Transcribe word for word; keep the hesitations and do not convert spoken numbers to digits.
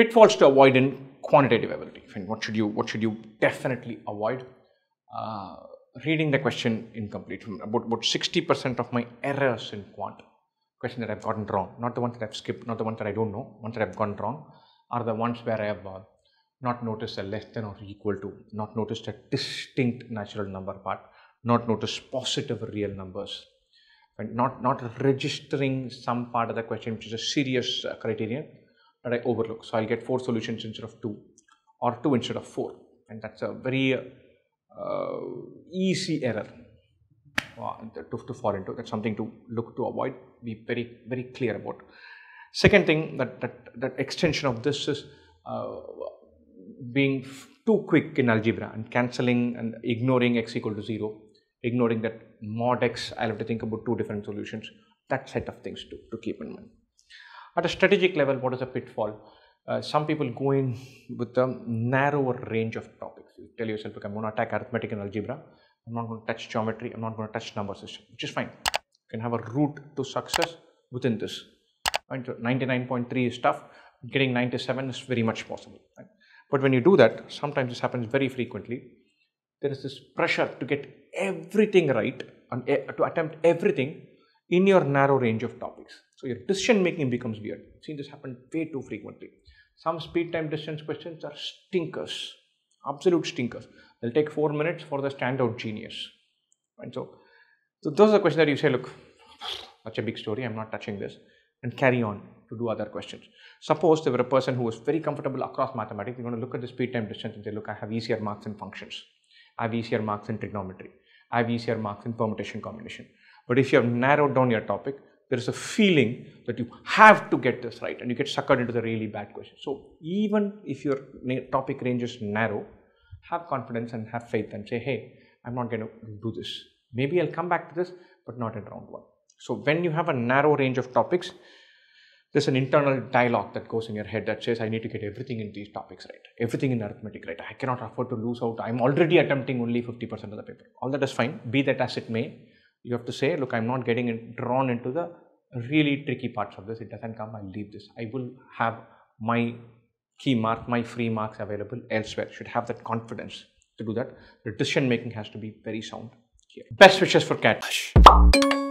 pitfalls to avoid in quantitative ability. I mean, what should you what should you definitely avoid? Uh, reading the question incomplete. About about sixty percent of my errors in quant, question that I've gotten wrong, not the ones that I've skipped, not the ones that I don't know, ones that I've gotten wrong, are the ones where I have uh, not noticed a less than or equal to, not noticed a distinct natural number part, not noticed positive real numbers, and not not registering some part of the question which is a serious uh, criterion that I overlook. So I'll get four solutions instead of two, or two instead of four, and that's a very uh, uh, easy error uh, to, to fall into. That's something to look to avoid. Be very very clear about. Second thing, that that, that extension of this is uh, being too quick in algebra and cancelling and ignoring x equal to zero, ignoring that mod x, I'll have to think about two different solutions, that set of things to, to keep in mind. At a strategic level, what is a pitfall? Uh, some people go in with a narrower range of topics. You tell yourself, okay, I'm going to attack arithmetic and algebra, I'm not going to touch geometry, I'm not going to touch number system, which is fine. You can have a route to success within this. ninety-nine point three is tough, getting ninety-seven is very much possible. Right? But when you do that, sometimes this happens very frequently, there is this pressure to get everything right and to attempt everything in your narrow range of topics. So your decision making becomes weird. I've seen this happen way too frequently. Some speed time distance questions are stinkers, absolute stinkers. They'll take four minutes for the standout genius. And so, so those are the questions that you say, look, such a big story, I'm not touching this, and carry on to do other questions. Suppose there were a person who was very comfortable across mathematics, you're going to look at the speed time distance and say, look, I have easier marks in functions, I have easier marks in trigonometry, I have easier marks in permutation combination. But if you have narrowed down your topic, there is a feeling that you have to get this right and you get suckered into the really bad questions. So even if your topic range is narrow, have confidence and have faith and say, hey, I'm not going to do this. Maybe I'll come back to this, but not in round one. So when you have a narrow range of topics, there's an internal dialogue that goes in your head that says, I need to get everything in these topics right, everything in arithmetic right, I cannot afford to lose out, I'm already attempting only fifty percent of the paper. All that is fine, be that as it may, you have to say, look, I'm not getting in, drawn into the really tricky parts of this, it doesn't come, I'll leave this. I will have my key mark, my free marks available elsewhere. You should have that confidence to do that. The decision making has to be very sound here. Best wishes for C A T.